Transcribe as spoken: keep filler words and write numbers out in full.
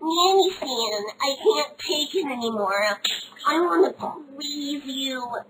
Nanny Stan, I can't take it anymore. I want to please you